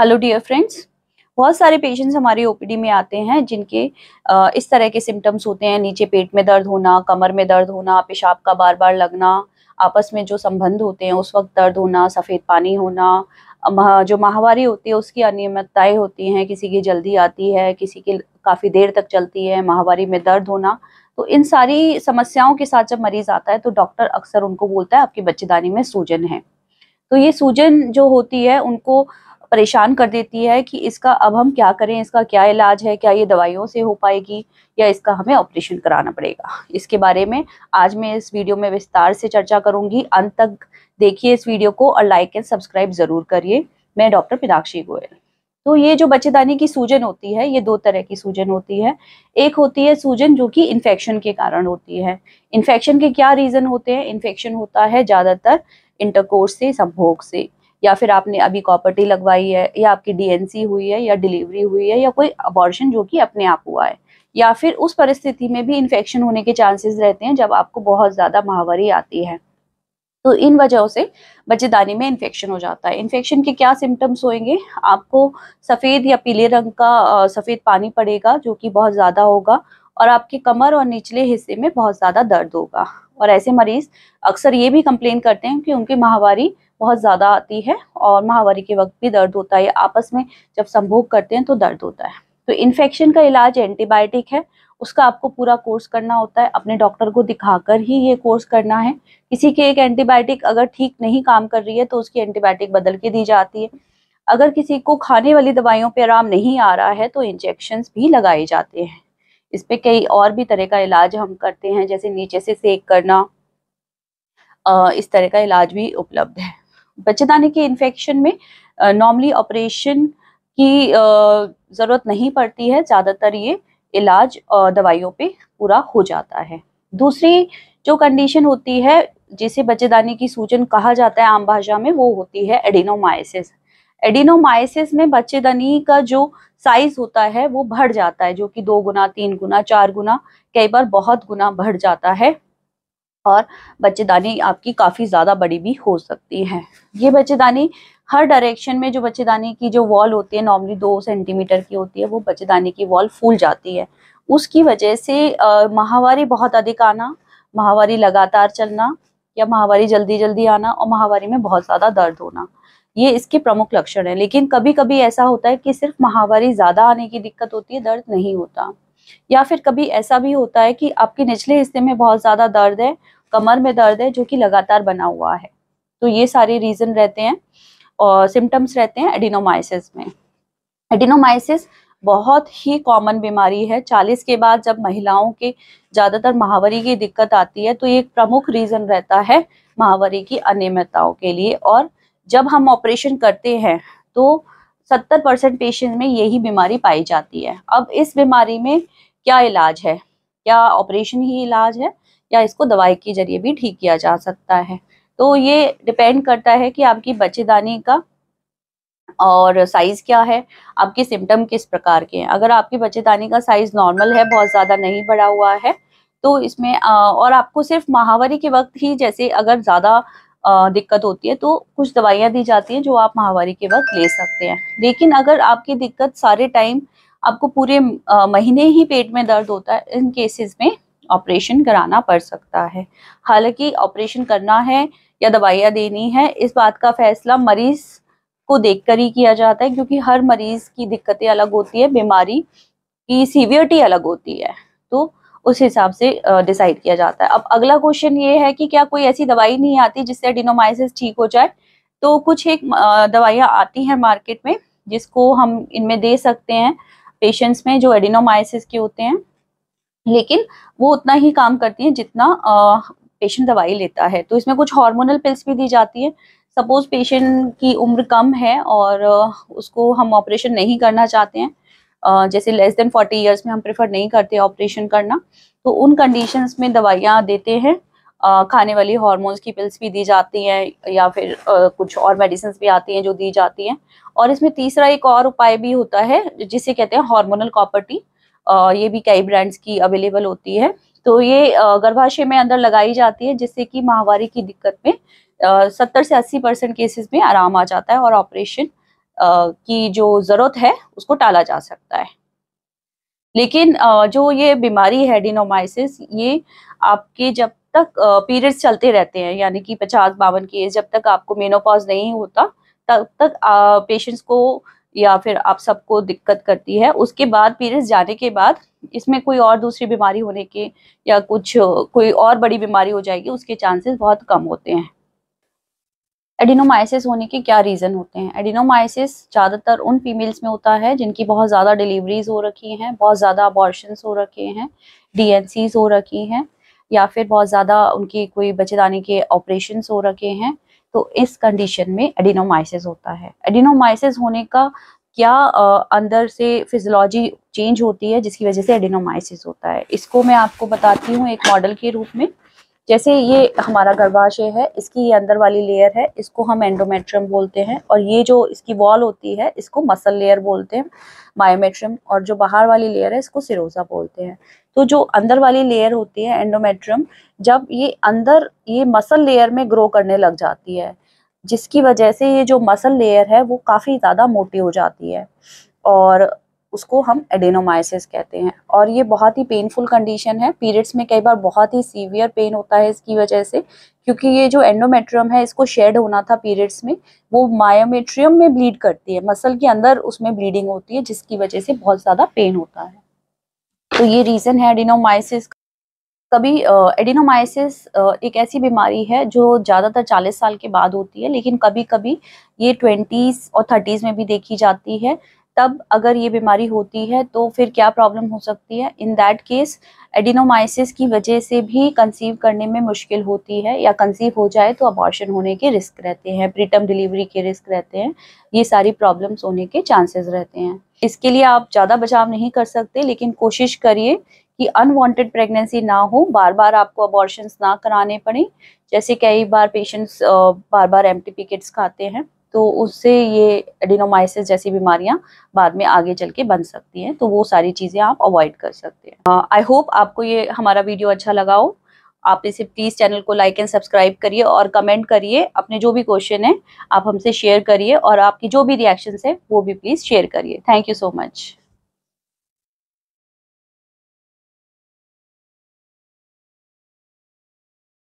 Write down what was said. Hello dear friends, बहुत सारे patients हमारी ओपीडी में आते हैं जिनके इस तरह के सिम्टम्स होते हैं। नीचे पेट में दर्द होना, कमर में दर्द होना, पेशाब का बार बार लगना, आपस में जो संबंध होते हैं उस वक्त दर्द होना, सफ़ेद पानी होना, जो माहवारी होती है उसकी अनियमितताएं होती हैं, किसी की जल्दी आती है, किसी की काफ़ी देर तक चलती है, माहवारी में दर्द होना। तो इन सारी समस्याओं के साथ जब मरीज़ आता है तो डॉक्टर अक्सर उनको बोलता है आपकी बच्चेदानी में सूजन है। तो ये सूजन जो होती है उनको परेशान कर देती है कि इसका अब हम क्या करें, इसका क्या इलाज है, क्या ये दवाइयों से हो पाएगी या इसका हमें ऑपरेशन कराना पड़ेगा। इसके बारे में आज मैं इस वीडियो में विस्तार से चर्चा करूंगी। अंत तक देखिए इस वीडियो को और लाइक एंड सब्सक्राइब ज़रूर करिए। मैं डॉक्टर पिनाक्षी गोयल। तो ये जो बच्चेदानी की सूजन होती है, ये दो तरह की सूजन होती है। एक होती है सूजन जो कि इन्फेक्शन के कारण होती है। इन्फेक्शन के क्या रीज़न होते हैं? इन्फेक्शन होता है ज़्यादातर इंटरकोर्स से, संभोग से, या फिर आपने अभी कॉपर्टी लगवाई है, या आपकी डीएनसी हुई है, या डिलीवरी हुई है, या कोई अबॉर्शन जो कि अपने आप हुआ है, या फिर उस परिस्थिति में भी इन्फेक्शन होने के चांसेस रहते हैं जब आपको बहुत ज़्यादा माहवारी आती है। तो इन वजहों से बच्चेदानी में इन्फेक्शन हो जाता है। इन्फेक्शन के क्या सिम्टम्स होंगे? आपको सफ़ेद या पीले रंग का सफ़ेद पानी पड़ेगा जो कि बहुत ज़्यादा होगा, और आपके कमर और निचले हिस्से में बहुत ज़्यादा दर्द होगा। और ऐसे मरीज़ अक्सर ये भी कंप्लेन करते हैं कि उनकी माहवारी बहुत ज़्यादा आती है और माहवारी के वक्त भी दर्द होता है, आपस में जब संभोग करते हैं तो दर्द होता है। तो इन्फेक्शन का इलाज एंटीबायोटिक है, उसका आपको पूरा कोर्स करना होता है, अपने डॉक्टर को दिखाकर ही ये कोर्स करना है। किसी के एक एंटीबायोटिक अगर ठीक नहीं काम कर रही है तो उसकी एंटीबायोटिक बदल के दी जाती है। अगर किसी को खाने वाली दवाइयों पर आराम नहीं आ रहा है तो इंजेक्शन्स भी लगाए जाते हैं। इस पे कई और भी तरह का इलाज हम करते हैं, जैसे नीचे से सेक करना, इस तरह का इलाज भी उपलब्ध है। बच्चेदानी के इन्फेक्शन में नॉर्मली ऑपरेशन की ज़रूरत नहीं पड़ती है, ज़्यादातर ये इलाज दवाइयों पे पूरा हो जाता है। दूसरी जो कंडीशन होती है जिसे बच्चेदानी की सूजन कहा जाता है आम भाषा में, वो होती है एडिनोमायोसिस। एडिनोमायोसिस में बच्चेदानी का जो साइज होता है वो बढ़ जाता है, जो कि 2 गुना 3 गुना 4 गुना कई बार बहुत गुना बढ़ जाता है, और बच्चेदानी आपकी काफ़ी ज़्यादा बड़ी भी हो सकती है। ये बच्चेदानी हर डायरेक्शन में, जो बच्चेदानी की जो वॉल होती है नॉर्मली 2 सेंटीमीटर की होती है, वो बच्चेदानी की वॉल फूल जाती है। उसकी वजह से माहवारी बहुत अधिक आना, माहवारी लगातार चलना, या माहवारी जल्दी जल्दी आना, और माहवारी में बहुत ज़्यादा दर्द होना, ये इसके प्रमुख लक्षण है। लेकिन कभी कभी ऐसा होता है कि सिर्फ माहवारी ज़्यादा आने की दिक्कत होती है, दर्द नहीं होता। या फिर कभी ऐसा भी होता है कि आपके निचले हिस्से में बहुत ज़्यादा दर्द है, कमर में दर्द है जो कि लगातार बना हुआ है। तो ये सारे रीज़न रहते हैं और सिम्टम्स रहते हैं एडिनोमायोसिस में। एडिनोमायोसिस बहुत ही कॉमन बीमारी है। 40 के बाद जब महिलाओं के ज़्यादातर माहवारी की दिक्कत आती है तो ये एक प्रमुख रीज़न रहता है माहवारी की अनियमितताओं के लिए। और जब हम ऑपरेशन करते हैं तो 70% पेशेंट में यही बीमारी पाई जाती है। अब इस बीमारी में क्या इलाज है? क्या ऑपरेशन ही इलाज है या इसको दवाई के जरिए भी ठीक किया जा सकता है? तो ये डिपेंड करता है कि आपकी बच्चेदानी का और साइज़ क्या है, आपके सिम्टम किस प्रकार के हैं। अगर आपकी बच्चेदानी का साइज़ नॉर्मल है, बहुत ज़्यादा नहीं बढ़ा हुआ है, तो इसमें और आपको सिर्फ माहवारी के वक्त ही जैसे अगर ज़्यादा दिक्कत होती है तो कुछ दवाइयाँ दी जाती हैं जो आप माहवारी के वक्त ले सकते हैं। लेकिन अगर आपकी दिक्कत सारे टाइम, आपको पूरे महीने ही पेट में दर्द होता है, इन केसेस में ऑपरेशन कराना पड़ सकता है। हालांकि ऑपरेशन करना है या दवाइयाँ देनी है, इस बात का फैसला मरीज़ को देखकर ही किया जाता है, क्योंकि हर मरीज़ की दिक्कतें अलग होती है, बीमारी की सीवियरिटी अलग होती है, तो उस हिसाब से डिसाइड किया जाता है। अब अगला क्वेश्चन ये है कि क्या कोई ऐसी दवाई नहीं आती जिससे एडिनोमायोसिस ठीक हो जाए? तो कुछ एक दवाइयाँ आती हैं मार्केट में जिसको हम इनमें दे सकते हैं पेशेंट्स में जो एडिनोमायोसिस के होते हैं, लेकिन वो उतना ही काम करती हैं जितना पेशेंट दवाई लेता है। तो इसमें कुछ हार्मोनल पिल्स भी दी जाती है। सपोज पेशेंट की उम्र कम है और उसको हम ऑपरेशन नहीं करना चाहते हैं, जैसे लेस देन 40 ईयर्स में हम प्रेफर नहीं करते ऑपरेशन करना, तो उन कंडीशंस में दवाइयाँ देते हैं। खाने वाली हार्मोन्स की पिल्स भी दी जाती हैं, या फिर कुछ और मेडिसिन भी आती हैं जो दी जाती हैं। और इसमें तीसरा एक और उपाय भी होता है जिसे कहते हैं हार्मोनल कॉपर्टी। ये भी कई ब्रांड्स की अवेलेबल होती है। तो ये गर्भाशय में अंदर लगाई जाती है, जिससे कि माहवारी की दिक्कत में 70 से 80% केसेस में आराम आ जाता है और ऑपरेशन की जो जरूरत है उसको टाला जा सकता है। लेकिन जो ये बीमारी है एडिनोमाइसिस, ये आपके जब तक पीरियड्स चलते रहते हैं, यानी कि 50-52 की एज, जब तक आपको मेनोपॉज नहीं होता तब तक पेशेंट्स को या फिर आप सबको दिक्कत करती है। उसके बाद पीरियड्स जाने के बाद इसमें कोई और दूसरी बीमारी होने के या कुछ कोई और बड़ी बीमारी हो जाएगी, उसके चांसेस बहुत कम होते हैं। एडिनोमाइसिस होने के क्या रीज़न होते हैं? एडिनोमाइसिस ज़्यादातर उन फीमेल्स में होता है जिनकी बहुत ज़्यादा डिलीवरीज हो रखी हैं, बहुत ज़्यादा अबॉर्शंस हो रखे हैं, डीएनसीज हो रखी हैं, या फिर बहुत ज़्यादा उनकी कोई बच्चेदानी के ऑपरेशंस हो रखे हैं। तो इस कंडीशन में एडिनोमाइसिस होता है। एडिनोमाइसिस होने का क्या अंदर से फिजियोलॉजी चेंज होती है जिसकी वजह से एडिनोमाइसिस होता है, इसको मैं आपको बताती हूँ एक मॉडल के रूप में। जैसे ये हमारा गर्भाशय है, इसकी ये अंदर वाली लेयर है, इसको हम एंडोमेट्रियम बोलते हैं, और ये जो इसकी वॉल होती है इसको मसल लेयर बोलते हैं, मायोमेट्रियम, और जो बाहर वाली लेयर है इसको सिरोसा बोलते हैं। तो जो अंदर वाली लेयर होती है एंडोमेट्रियम, जब ये अंदर ये मसल लेयर में ग्रो करने लग जाती है, जिसकी वजह से ये जो मसल लेयर है वो काफ़ी ज़्यादा मोटी हो जाती है, और उसको हम एडेनोमाइसिस कहते हैं। और ये बहुत ही पेनफुल कंडीशन है, पीरियड्स में कई बार बहुत ही सीवियर पेन होता है इसकी वजह से, क्योंकि ये जो एंडोमेट्रियम है इसको शेड होना था पीरियड्स में, वो मायोमेट्रियम में ब्लीड करती है, मसल के अंदर उसमें ब्लीडिंग होती है, जिसकी वजह से बहुत ज़्यादा पेन होता है। तो ये रीज़न है एडेनोमाइसिस का। कभी एडिनोमाइसिस एक ऐसी बीमारी है जो ज़्यादातर 40 साल के बाद होती है, लेकिन कभी कभी ये 20s और 30s में भी देखी जाती है। तब अगर ये बीमारी होती है तो फिर क्या प्रॉब्लम हो सकती है? इन दैट केस एडिनोमाइसिस की वजह से भी कंसीव करने में मुश्किल होती है, या कंसीव हो जाए तो अबॉर्शन होने के रिस्क रहते हैं, प्रीटर्म डिलीवरी के रिस्क रहते हैं, ये सारी प्रॉब्लम्स होने के चांसेस रहते हैं। इसके लिए आप ज़्यादा बचाव नहीं कर सकते, लेकिन कोशिश करिए कि अनवांटेड प्रेगनेंसी ना हो, बार बार आपको अबॉर्शंस ना कराने पड़े। जैसे कई बार पेशेंट्स बार बार MTP किट्स खाते हैं, तो उससे ये एडिनोमाइसिस जैसी बीमारियां बाद में आगे चल के बन सकती हैं, तो वो सारी चीज़ें आप अवॉइड कर सकते हैं। आई होप आपको ये हमारा वीडियो अच्छा लगा हो। आप इसे प्लीज़ चैनल को लाइक एंड सब्सक्राइब करिए, और कमेंट करिए, अपने जो भी क्वेश्चन है आप हमसे शेयर करिए, और आपकी जो भी रिएक्शंस है वो भी प्लीज़ शेयर करिए। Thank you so much.